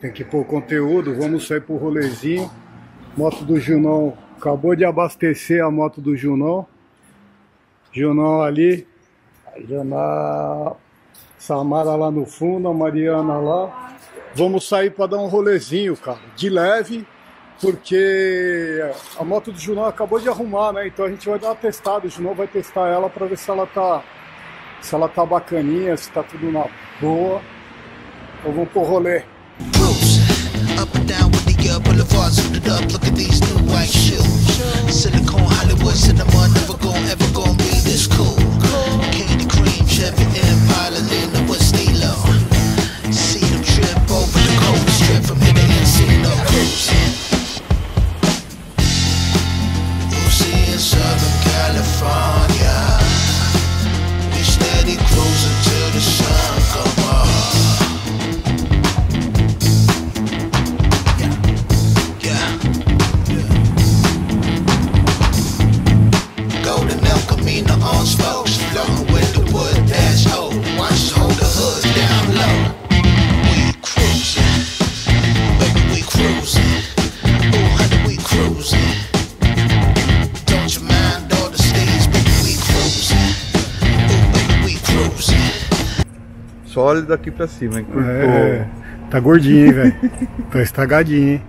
Tem que pôr conteúdo, vamos sair pro rolezinho. Moto do Junão, acabou de abastecer a moto do Junão. Junão ali, a Jana, Samara lá no fundo, a Mariana lá. Vamos sair para dar um rolezinho, cara, de leve, porque a moto do Junão acabou de arrumar, né? Então a gente vai dar uma testada, o Junão vai testar ela para ver se ela tá bacaninha, se tá tudo na boa. Então vamos pro rolê. Olha daqui pra cima, hein? É, tá gordinho, hein, velho? Tá estragadinho, hein?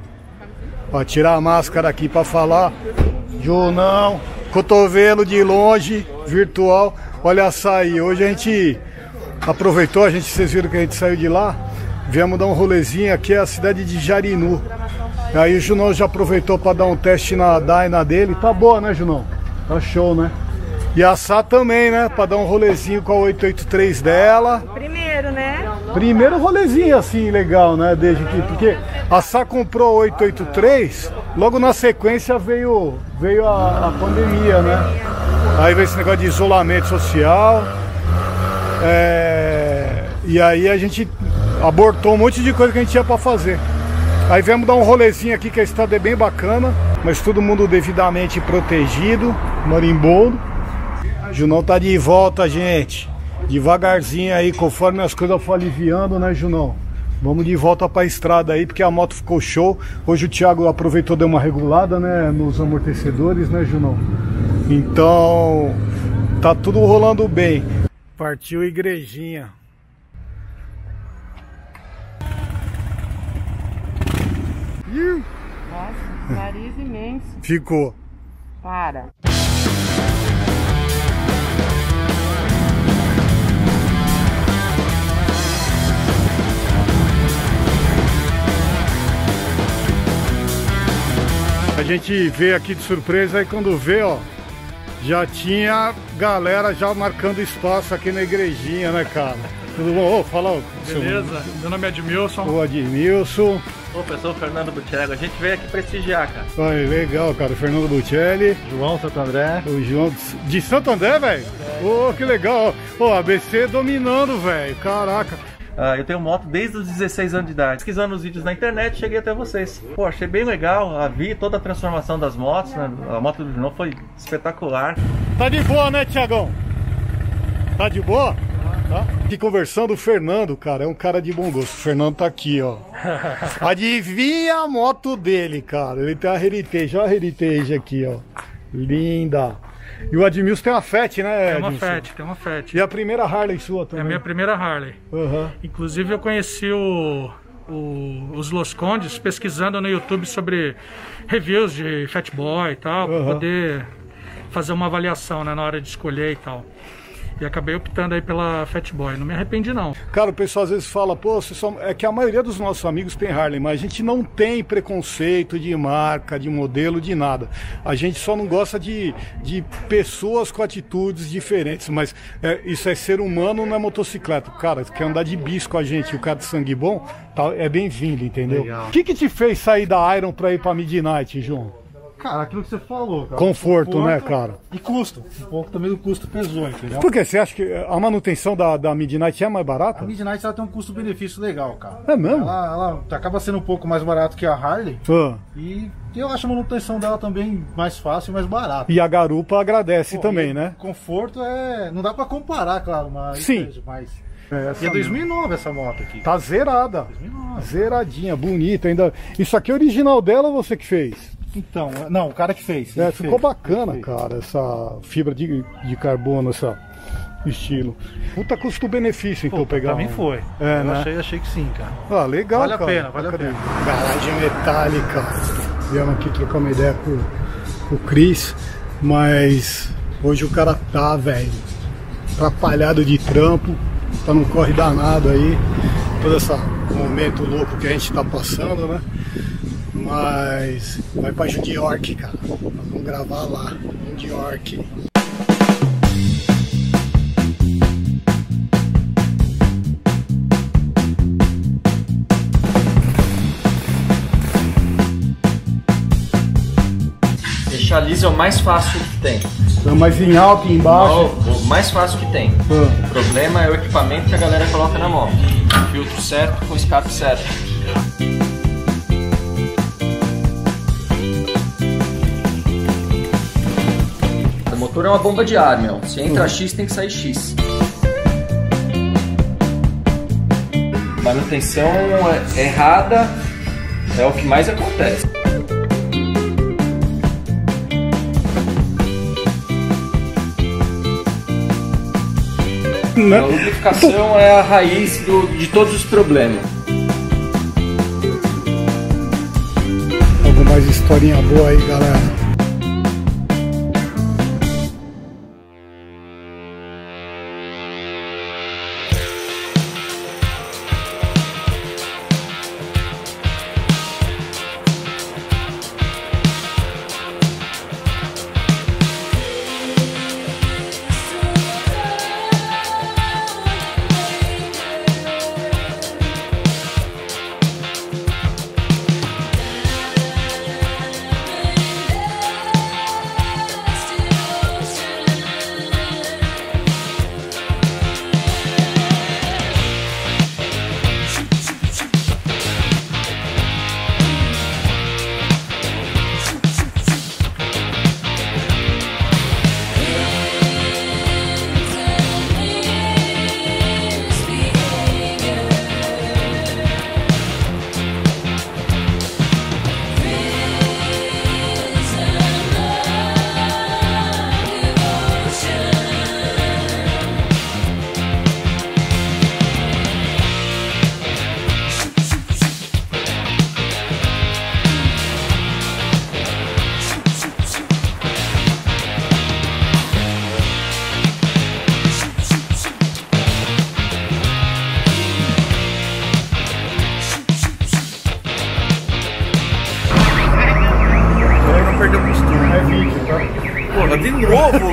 Ó, tirar a máscara aqui pra falar. Junão, cotovelo de longe, virtual. Olha a sair. Hoje a gente aproveitou, vocês viram que a gente saiu de lá. Viemos dar um rolezinho aqui, é a cidade de Jarinu. Aí o Junão já aproveitou pra dar um teste na Dyna dele. Tá boa, né, Junão? Tá show, né? E a Sá também, né? Pra dar um rolezinho com a 883 dela. Primeiro rolezinho assim legal, né? Desde que. Porque a Sá comprou 883, logo na sequência veio a pandemia, né? Aí veio esse negócio de isolamento social. E aí a gente abortou um monte de coisa que a gente tinha pra fazer. Aí viemos dar um rolezinho aqui, que a estrada é bem bacana, mas todo mundo devidamente protegido, marimbondo. Junão tá de volta, gente. Devagarzinho aí, conforme as coisas for aliviando, né, Junão? Vamos de volta pra estrada aí, porque a moto ficou show. Hoje o Thiago aproveitou, deu uma regulada, né, nos amortecedores, né, Junão? Então, tá tudo rolando bem. Partiu igrejinha. Nossa, nariz imenso. Ficou. Para. A gente veio aqui de surpresa, aí quando vê, ó, já tinha galera já marcando espaço aqui na igrejinha, né, cara? Tudo bom? Ô, fala o seu... Beleza, meu nome é Admilson. Ô, Admilson. Opa, eu sou o Fernando Bucciarelli. A gente veio aqui prestigiar, cara. Olha, legal, cara. Fernando Bucciarelli. João de Santo André. O João de Santo André, velho? Ô, que legal. Ô, ABC dominando, velho. Caraca. Eu tenho moto desde os 16 anos de idade. Pesquisando os vídeos na internet, cheguei até vocês. Pô, achei bem legal, vi toda a transformação das motos, né? A moto do Junão foi espetacular. Tá de boa, né, Tiagão? Tá de boa? Tá. Aqui conversando, o Fernando, cara, é um cara de bom gosto. O Fernando tá aqui, ó. Adivinha a moto dele, cara. Ele tem a Heritage, olha a Heritage aqui, ó. Linda. E o Admilson tem uma Fat, né? Tem uma Fat. E a primeira Harley sua também? É a minha primeira Harley. Uhum. Inclusive eu conheci os Los Condes pesquisando no YouTube sobre reviews de Fatboy e tal, uhum, pra poder fazer uma avaliação, né, na hora de escolher e tal. E acabei optando aí pela Fatboy, não me arrependi não. Cara, o pessoal às vezes fala, pô, você só... é que a maioria dos nossos amigos tem Harley, mas a gente não tem preconceito de marca, de modelo, de nada. A gente só não gosta de pessoas com atitudes diferentes, mas isso é ser humano, não é motocicleta. Cara, quer andar de bis com a gente, o cara de sangue bom, tá, é bem-vindo, entendeu? Legal. O que te fez sair da Iron pra ir pra Midnight, João? Cara, aquilo que você falou, cara. Conforto, né, cara? E custo. Um pouco também do custo pesou, entendeu? Porque você acha que a manutenção da Midnight é mais barata? A Midnight, ela tem um custo-benefício legal, cara. É mesmo? Ela acaba sendo um pouco mais barato que a Harley. Ah. E eu acho a manutenção dela também mais fácil e mais barata. E a garupa agradece também, né? Conforto é... Não dá pra comparar, claro, mas... Sim. Mas... Essa e é 2009 essa moto aqui. Tá zerada. 2009. Zeradinha, bonita ainda. Isso aqui é original dela ou você que fez? Então, não, o cara que fez. É, ficou bacana, cara, essa fibra de carbono, essa estilo. Puta custo-benefício, então, pegar. Também foi. É, eu achei que sim, cara. Ah, legal, cara. Vale a pena, vale a pena. Garagem metálica. Viemos aqui trocar uma ideia com o Cris, mas hoje o cara tá, velho, atrapalhado de trampo, tá num corre danado aí, todo esse momento louco que a gente tá passando, né? Mas vai pra New York, cara. Nós vamos gravar lá, em New York. Deixar liso é o mais fácil que tem. Então, mas em alto e embaixo? O mais fácil que tem. O problema é o equipamento que a galera coloca na moto. Filtro certo, com escape certo. O motor é uma bomba de ar, meu. Se entra X, tem que sair X. Manutenção errada é o que mais acontece. A lubrificação é a raiz de todos os problemas. Alguma mais historinha boa aí, galera?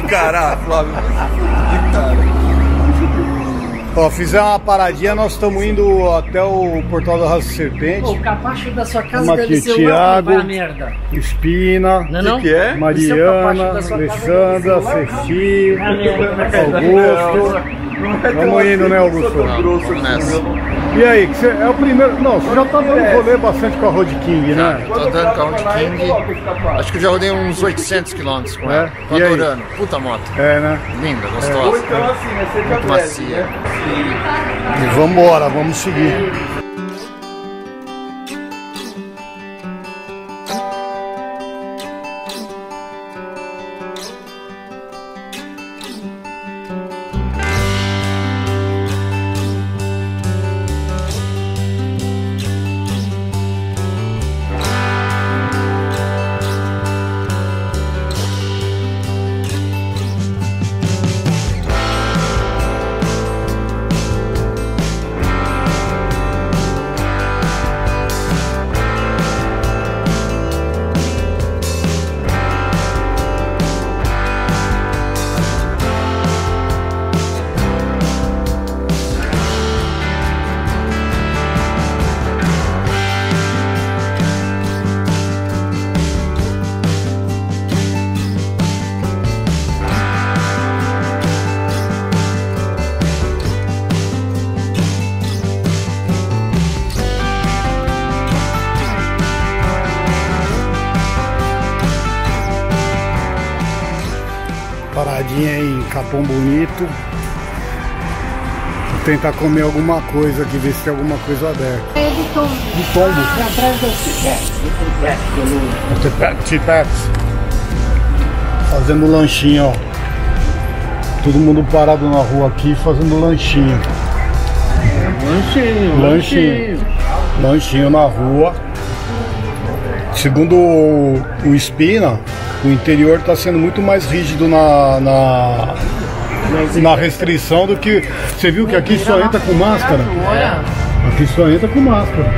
Caraca, Flávio. Ó, fizer uma paradinha, nós estamos indo até o Portal da Rastro da Serpente. Pô, o capacho da sua casa deve ser uma merda. Espina, o que é? Mariana, Alessandra, Ceci, Augusto. Vamos indo, né, Augusto? E aí, que você é o primeiro... Não, você já tá dando rolê bastante com a Road King, né? Tô andando com a Road King. Acho que eu já rodei uns 800 quilômetros com ela. Tô adorando. Puta moto. É, né? Linda, gostosa. Muito macia. E vamos embora, vamos seguir. Capão bonito, tentar comer alguma coisa aqui, ver se tem alguma coisa aberta. É de tombo. De tombo? É atrás do T-Pex. Fazendo lanchinho, ó. Todo mundo parado na rua aqui fazendo lanchinho. Lanchinho. Lanchinho. Lanchinho na rua. Segundo o Espina, o interior está sendo muito mais rígido na restrição do que... Você viu que aqui só entra com máscara? Aqui só entra com máscara.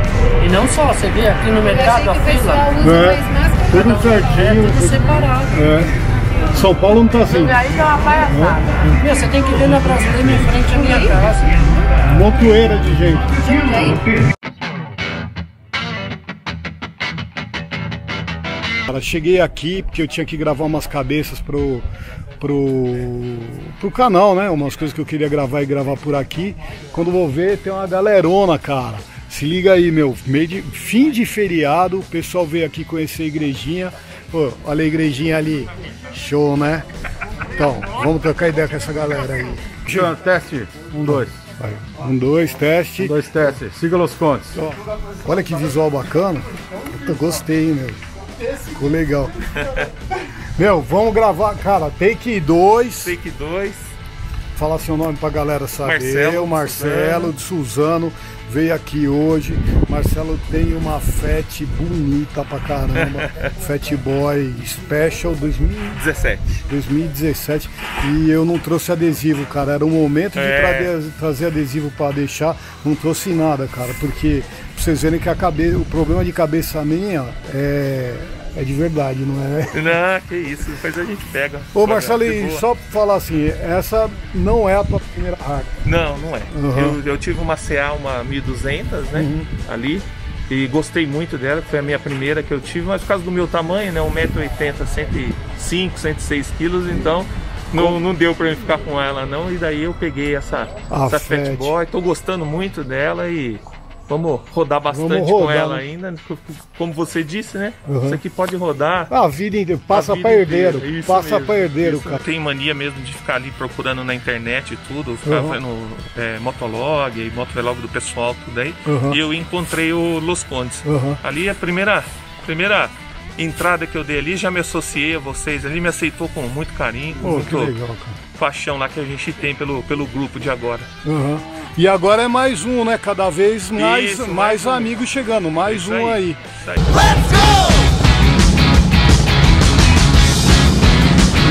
E não só, você vê aqui no mercado a fila. É, tudo certinho. Tudo separado. É. São Paulo não tá assim. Aí dá uma palhaçada. Meu, você tem que ver na brasileira em frente à minha casa. Montoeira de gente. Cara, cheguei aqui porque eu tinha que gravar umas cabeças pro canal, né? Umas coisas que eu queria gravar e gravar por aqui. Quando vou ver, tem uma galerona, cara. Se liga aí, meu. Fim de feriado, o pessoal veio aqui conhecer a igrejinha. Pô, olha a igrejinha ali. Show, né? Então, vamos trocar ideia com essa galera aí. João, teste. 1, 2. Vai. 1, 2, teste. 1, 2, teste. Siga Los Condes. Ó, olha que visual bacana. Eu gostei, hein, meu. Ficou legal. Meu, vamos gravar, cara. Take 2. Take 2. Falar seu nome pra galera saber. Marcelo de Suzano. Veio aqui hoje. Marcelo tem uma Fat bonita pra caramba. Fatboy Special 2017. E eu não trouxe adesivo, cara. Era o momento de trazer adesivo pra deixar. Não trouxe nada, cara. Porque pra vocês verem que a cabeça, o problema de cabeça minha é de verdade, não é? Não, que isso. Depois a gente pega. Ô, Marcelo, só pra falar assim, essa não é a tua primeira Harley. Não, não é. Uhum. Eu tive uma CA, uma 1200, né? Uhum. Ali. E gostei muito dela. Foi a minha primeira que eu tive. Mas por causa do meu tamanho, né? 1,80 m, 105, 106 quilos. Então... Não deu pra mim ficar com ela, não. E daí eu peguei essa Fatboy. Tô gostando muito dela e... Vamos rodar bastante com ela ainda, como você disse, né? Uhum. Isso aqui pode rodar. A vida inteira, passa pra herdeiro, cara. Tem mania mesmo de ficar ali procurando na internet e tudo, ficar vendo motolog e motovelog do pessoal, tudo aí. Uhum. E eu encontrei o Los Condes. Uhum. Ali a primeira entrada que eu dei ali, já me associei a vocês ali, me aceitou com muito carinho, com muito... Que legal, cara. Paixão lá que a gente tem pelo grupo de agora. Uhum. E agora é mais um, né? Cada vez mais, isso, mais amigos chegando. Mais isso um aí. Aí. Let's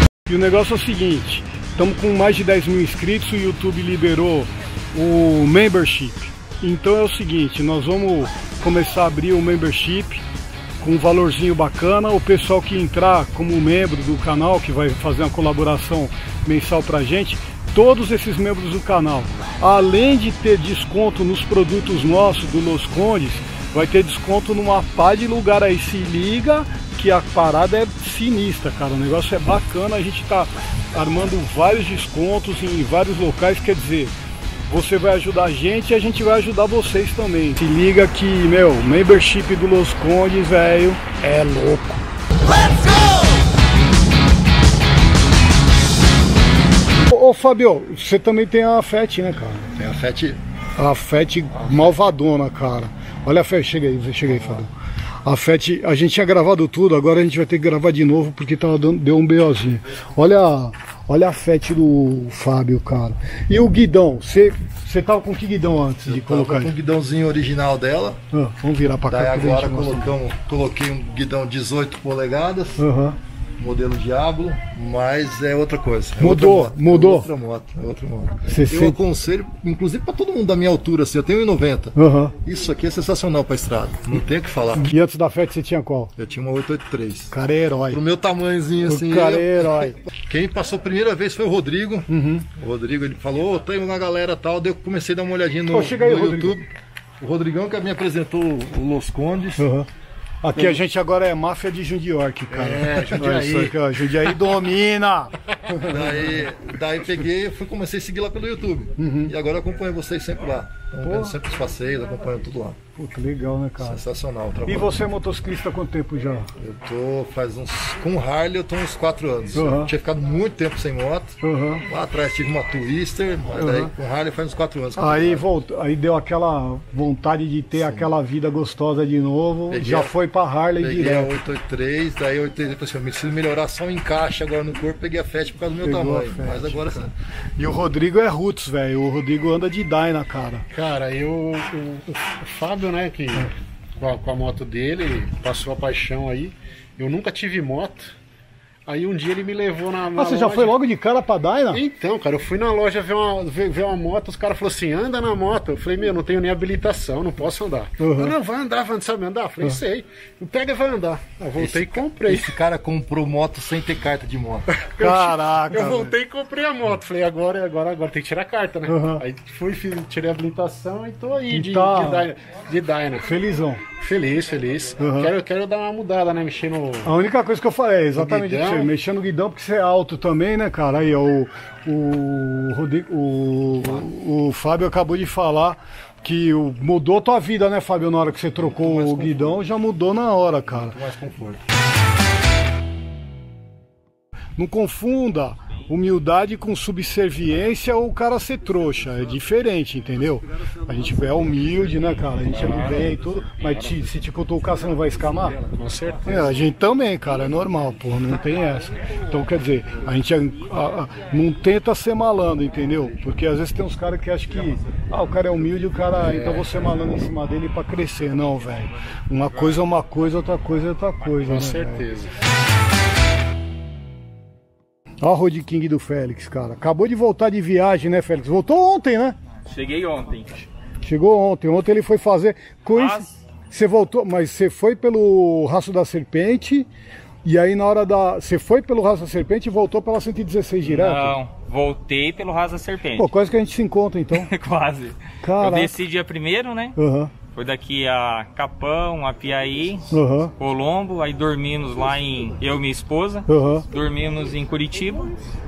go! E o negócio é o seguinte. Estamos com mais de 10 mil inscritos. O YouTube liberou o membership. Então é o seguinte. Nós vamos começar a abrir o membership com um valorzinho bacana. O pessoal que entrar como membro do canal, que vai fazer uma colaboração mensal pra gente, todos esses membros do canal, além de ter desconto nos produtos nossos do Los Condes, vai ter desconto numa pá de lugar aí. Se liga que a parada é sinistra, cara. O negócio é bacana, a gente tá armando vários descontos em vários locais, quer dizer, você vai ajudar a gente e a gente vai ajudar vocês também. Se liga que, meu, membership do Los Condes, velho, é louco. Let's go! Ô, Fabio, você também tem a Fat, né, cara? Tem a Fat. A Fat malvadona, cara. Olha a Fat, chega aí, Fabio. A Fat, a gente tinha gravado tudo, agora a gente vai ter que gravar de novo porque deu um BOzinho. Olha a Fat do Fábio, cara. E o guidão, você tava com que guidão antes de colocar? Eu tava com o guidãozinho original dela. Vamos virar pra cá. Daí agora coloquei um guidão 18 polegadas, modelo Diablo, mas é outra coisa. É mudou. É outra moto. Eu aconselho, inclusive pra todo mundo da minha altura, assim, eu tenho 1,90 m. Isso aqui é sensacional pra estrada, não tem o que falar. E antes da Fat você tinha qual? Eu tinha uma 883. Cara, é herói. Pro meu tamanhozinho, assim. Cara, é herói. Quem passou a primeira vez foi o Rodrigo. O Rodrigo, ele falou, tem uma galera tal, daí eu comecei a dar uma olhadinha no, no YouTube. Rodrigo. O Rodrigão que me apresentou o Los Condes. Aqui a gente agora é máfia de Jundiorque, cara. Jundiaí. Jundiaí domina! Daí peguei, comecei a seguir lá pelo YouTube. E agora eu acompanho vocês sempre lá. Então, sempre os passeios, acompanho tudo lá. Puta, legal, né, cara? Sensacional o trabalho. E você é motociclista há quanto tempo já? Eu tô faz uns... Com Harley eu tô uns 4 anos. Uhum. Eu tinha ficado muito tempo sem moto. Uhum. Lá atrás tive uma Twister, mas uhum. Daí com Harley faz uns 4 anos. Aí, voltou, aí deu aquela vontade de ter Sim. aquela vida gostosa de novo. Peguei, já foi pra Harley direto. Peguei a 883, daí eu falei assim, eu preciso melhorar só o encaixe agora no corpo. Peguei a Fat por causa do meu tamanho. Mas agora sim. E o Rodrigo é roots, velho. O Rodrigo anda de Dyna, cara. Cara, eu... O Fábio, né, que com a moto dele passou a paixão aí. Eu nunca tive moto. Aí um dia ele me levou na você loja. Já foi logo de cara pra Dyna? Então, cara, eu fui na loja ver uma moto, os caras falaram assim, anda na moto. Eu falei, meu, não tenho nem habilitação, não posso andar. Uhum. Não, vai andar, sabe andar? Eu falei, sei. Não pega, vai andar. Eu voltei e comprei. Esse cara comprou moto sem ter carta de moto. Caraca. Eu voltei e comprei a moto. Falei, agora tem que tirar a carta, né? Uhum. Aí fui, tirei a habilitação e tô aí de Dyna. Felizão. Feliz. Uhum. Quero dar uma mudada, né? Mexer no... A única coisa que eu falei é exatamente isso. Mexendo no guidão, porque você é alto também, né, cara? Aí, ó, o Fábio acabou de falar que mudou a tua vida, né, Fábio? Na hora que você trocou o guidão, conforto. Já mudou na hora, cara. Muito mais conforto. Não confunda humildade com subserviência ou o cara ser trouxa. É diferente, entendeu? A gente é humilde, né, cara? A gente é do bem e tudo. Mas se te cutucar, você não vai escamar? Com certeza. É, a gente também, cara. É normal, pô. Não tem essa. Então, quer dizer, a gente não tenta ser malandro, entendeu? Porque às vezes tem uns caras que acham que o cara é humilde, o cara... Então vou ser malandro em cima dele pra crescer. Não, velho. Uma coisa é uma coisa, outra coisa é outra coisa. Com certeza. Olha o Road King do Félix, cara. Acabou de voltar de viagem, né, Félix? Voltou ontem, né? Cheguei ontem. Chegou ontem. Ontem ele foi fazer... Você voltou, mas você foi pelo Rastro da Serpente... E aí na hora da... Você foi pelo Rastro da Serpente e voltou pela 116 direto? Não, voltei pelo Rastro da Serpente. Pô, quase que a gente se encontra, então. Quase. Caraca. Eu desci dia 1º, né? Uhum. Foi daqui a Capão, a Piaí, uhum. Colombo, aí dormimos lá em... Eu e minha esposa, uhum. Dormimos em Curitiba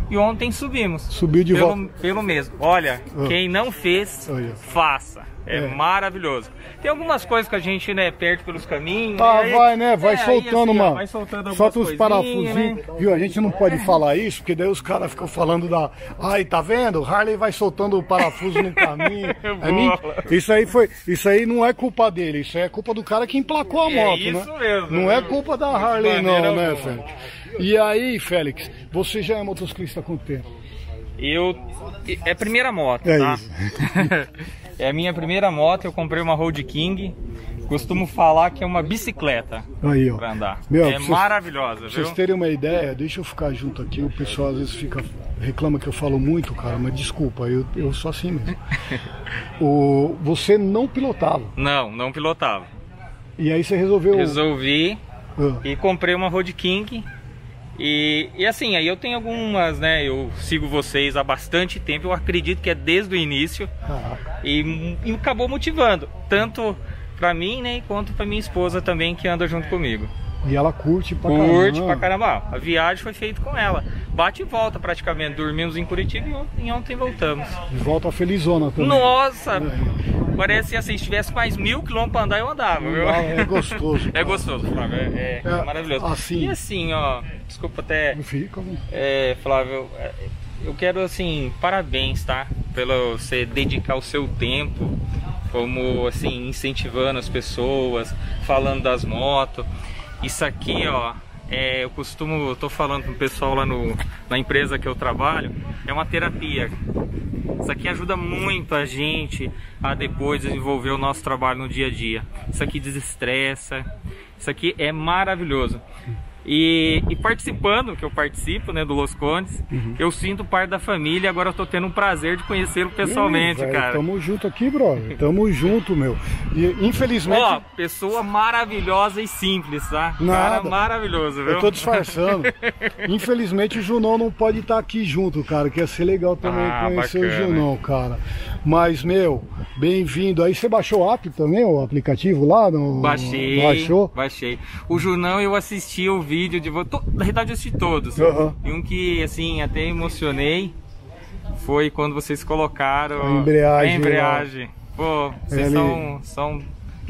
e ontem subimos. Subiu de volta. Pelo mesmo. Olha, uhum. Quem não fez, uhum. Faça. É maravilhoso. Tem algumas coisas que a gente, né, perde pelos caminhos. Tá, né? Vai, né? Vai soltando, assim, mano. Vai soltando solta os parafusinhos, né? Viu? A gente não pode falar isso, porque daí os caras ficam falando da... Ai, tá vendo? Harley vai soltando o parafuso no caminho. Isso aí não é culpa dele, isso aí é culpa do cara que emplacou a moto, isso, né? Isso mesmo. Não é culpa da Harley, não, né, Félix? E aí, Félix, você já é motociclista há quanto tempo? É a primeira moto, tá? Isso. É a minha primeira moto, eu comprei uma Road King. Costumo falar que é uma bicicleta aí, ó. Pra andar. Meu, é maravilhosa, viu? Pra vocês terem uma ideia, deixa eu ficar junto aqui. O pessoal às vezes reclama que eu falo muito, cara, mas desculpa, eu sou assim mesmo. Você não pilotava? Não pilotava. E aí você resolveu... Resolvi e comprei uma Road King. E assim, aí eu tenho algumas, né, eu sigo vocês há bastante tempo, eu acredito que é desde o início. Caraca. E acabou motivando, tanto pra mim, né, quanto pra minha esposa também, que anda junto comigo. E ela curte pra caramba. Curte pra caramba, a viagem foi feita com ela, bate e volta praticamente, dormimos em Curitiba e ontem voltamos. E volta a felizona também. Nossa, parece assim, se tivesse mais 1000 quilômetros pra andar, eu andava, viu? É gostoso. É gostoso, Flávio, é maravilhoso. Assim. E assim, ó, desculpa até... Não fica, mano. É, Flávio, eu quero, assim, parabéns, tá? Pelo você dedicar o seu tempo, como, assim, incentivando as pessoas, falando das motos. Isso aqui, ó, eu tô falando pro pessoal lá na empresa que eu trabalho, é uma terapia. Isso aqui ajuda muito a gente a depois desenvolver o nosso trabalho no dia a dia. Isso aqui desestressa, isso aqui é maravilhoso. E participando, que eu participo, né, do Los Condes, uhum. Eu sinto parte da família. Agora eu tô tendo um prazer de conhecê-lo pessoalmente, véio, cara. Tamo junto aqui, brother. Tamo junto, meu. E infelizmente... Ó, pessoa maravilhosa e simples, tá? Nada. Cara maravilhoso, viu? Eu tô disfarçando. Infelizmente o Junão não pode estar aqui junto, cara, que ia ser legal também conhecer bacana. O Junão, cara. Mas, meu, bem-vindo. Aí você baixou o app também, o aplicativo lá? Baixei. O Junão eu assisti o vídeo de volta, na verdade eu assisti todos. Uhum. E um que assim até emocionei foi quando vocês colocaram a embreagem. Pô, vocês são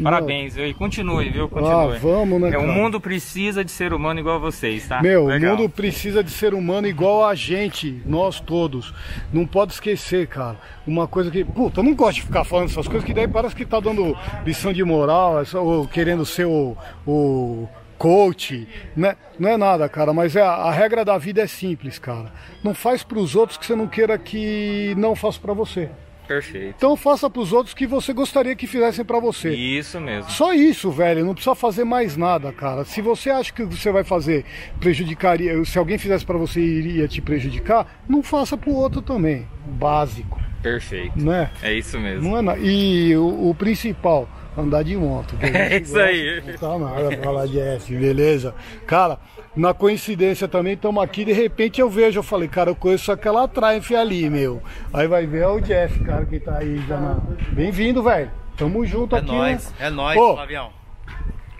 Parabéns, viu? E continue, viu? Continue. Ah, vamos, né, cara? O mundo precisa de ser humano igual a vocês, tá? Meu, legal. O mundo precisa de ser humano igual a gente, nós todos. Não pode esquecer, cara. Uma coisa que... Puta, eu não gosto de ficar falando essas coisas, que daí parece que tá dando lição de moral, ou querendo ser o coach, né? Não é nada, cara, mas é a regra da vida é simples, cara. Não faz pros outros que você não queira que não faça pra você. Perfeito. Então faça para os outros que você gostaria que fizessem para você. Isso mesmo. Só isso, velho. Não precisa fazer mais nada, cara. Se você acha que você vai fazer prejudicaria, se alguém fizesse para você iria te prejudicar, não faça para o outro também. Básico. Perfeito. Né? É isso mesmo. Não é nada. E o principal, andar de moto. É isso aí. Tá na hora pra falar de F, beleza? Cara, na coincidência também, estamos aqui, de repente eu vejo, eu falei, cara, eu conheço aquela Triumph ali, meu. Aí vai ver, é o Jeff, cara, que tá aí já na... Bem-vindo, velho. Tamo junto aqui. Nóis, né? É nóis, pô, Flavião.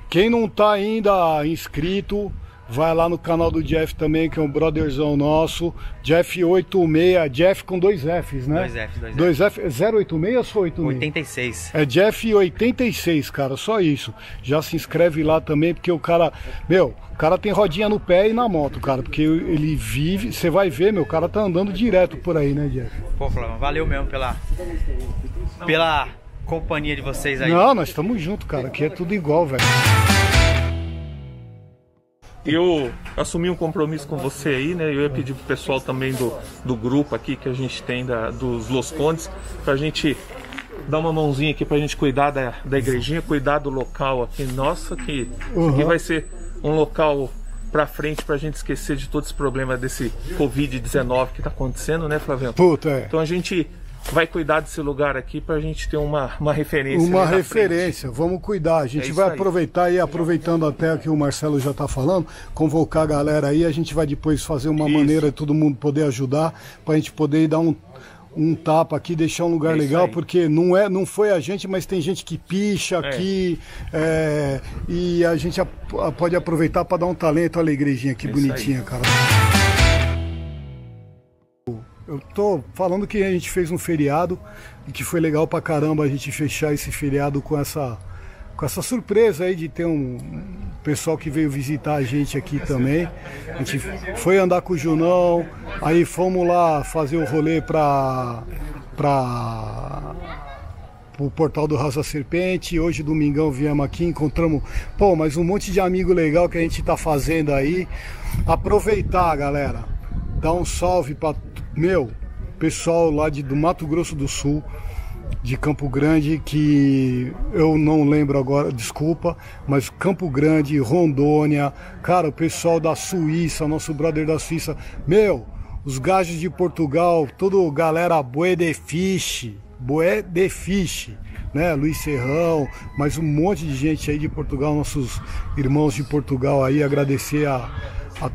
Quem não tá ainda inscrito, vai lá no canal do Jeff também, que é um brotherzão nosso. Jeff 86, Jeff com dois Fs, né? Dois Fs. 086 ou só 86? 86. É Jeff 86, cara, só isso. Já se inscreve lá também, porque o cara... Meu, o cara tem rodinha no pé e na moto, cara, porque ele vive... Você vai ver, meu, o cara tá andando direto por aí, né, Jeff? Pô, Flávio, valeu mesmo pela companhia de vocês aí. Não, nós estamos juntos, cara, aqui é tudo igual, velho. Eu assumi um compromisso com você aí, né? Eu ia pedir pro pessoal também do grupo aqui que a gente tem dos Los Condes, pra gente dar uma mãozinha aqui, pra gente cuidar da igrejinha, cuidar do local aqui. Nossa, que isso aqui vai ser um local pra frente pra gente esquecer de todos os problemas desse Covid-19 que tá acontecendo, né, Flaviano? Puta, é. Então a gente vai cuidar desse lugar aqui pra gente ter uma referência. Uma referência, vamos cuidar. A gente vai aproveitar, e aproveitando até que o Marcelo já tá falando, convocar a galera aí, a gente vai depois fazer uma maneira de todo mundo poder ajudar, pra gente poder dar um tapa aqui, deixar um lugar legal, porque não foi a gente, mas tem gente que picha aqui, e a gente pode aproveitar pra dar um talento. Olha a igrejinha, que bonitinha, cara. Eu tô falando que a gente fez um feriado e que foi legal pra caramba a gente fechar esse feriado com essa surpresa aí de ter um pessoal que veio visitar a gente aqui também. A gente foi andar com o Junão, aí fomos lá fazer o rolê pra o Portal da Rastro da Serpente. Hoje, domingão, viemos aqui, encontramos, pô, mas um monte de amigo legal que a gente tá fazendo aí. Aproveitar, galera, dar um salve pra... Meu, pessoal lá do Mato Grosso do Sul, de Campo Grande, que eu não lembro agora, desculpa, mas Campo Grande, Rondônia, cara, o pessoal da Suíça, nosso brother da Suíça, meu, os gajos de Portugal, toda galera Boé de Fiche, né, Luiz Serrão, mas um monte de gente aí de Portugal, nossos irmãos de Portugal aí, agradecer a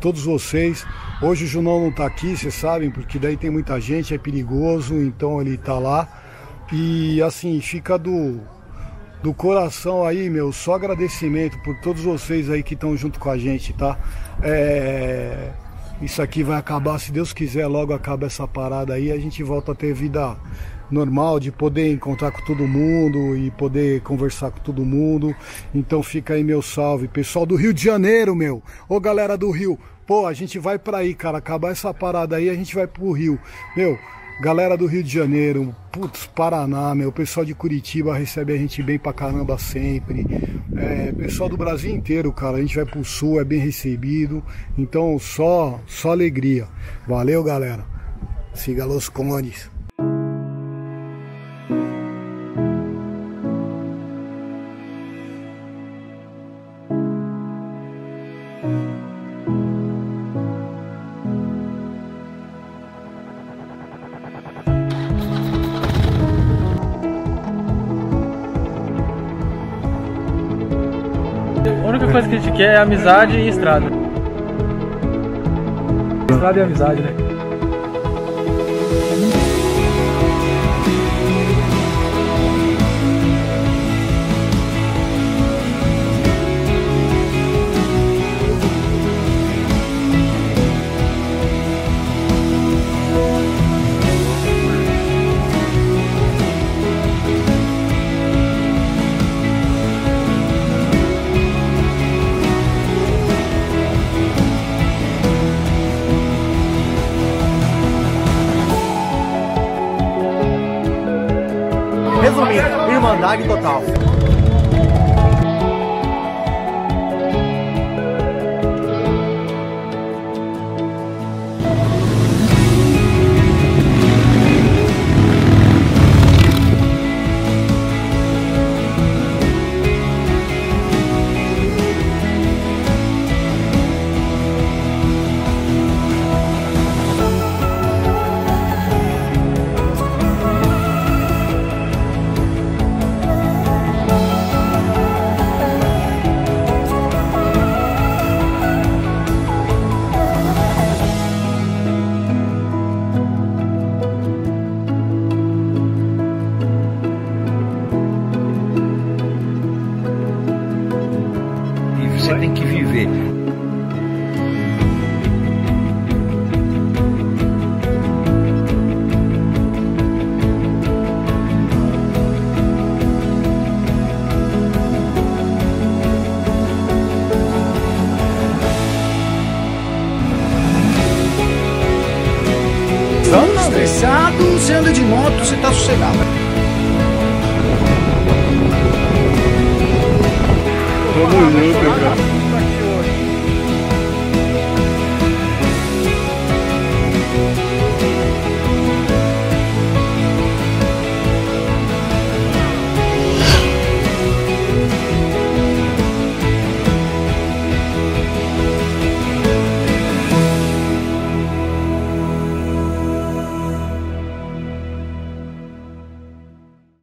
todos vocês. Hoje o Junão não tá aqui, vocês sabem, porque daí tem muita gente, é perigoso, então ele tá lá. E assim, fica do coração aí, meu, só agradecimento por todos vocês aí que estão junto com a gente, tá? Isso aqui vai acabar, se Deus quiser, logo acaba essa parada aí, a gente volta a ter vida normal, de poder encontrar com todo mundo e poder conversar com todo mundo. Então fica aí meu salve, pessoal do Rio de Janeiro, meu. Ô, galera do Rio, pô, a gente vai pra aí, cara, acabar essa parada aí, a gente vai pro Rio, meu. Galera do Rio de Janeiro, putz, Paraná, meu, pessoal de Curitiba recebe a gente bem pra caramba sempre. Pessoal do Brasil inteiro, cara, a gente vai pro Sul, é bem recebido. Então só alegria. Valeu, galera. Siga Los Condes. Que é amizade e estrada. Estrada e amizade, né? Liberdade total. Você anda de moto, você tá sossegado. Vamos junto, cara.